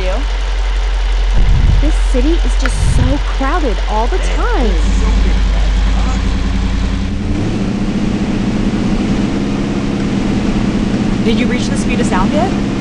you. This city is just so crowded all the time. Did you reach the speed of sound yet?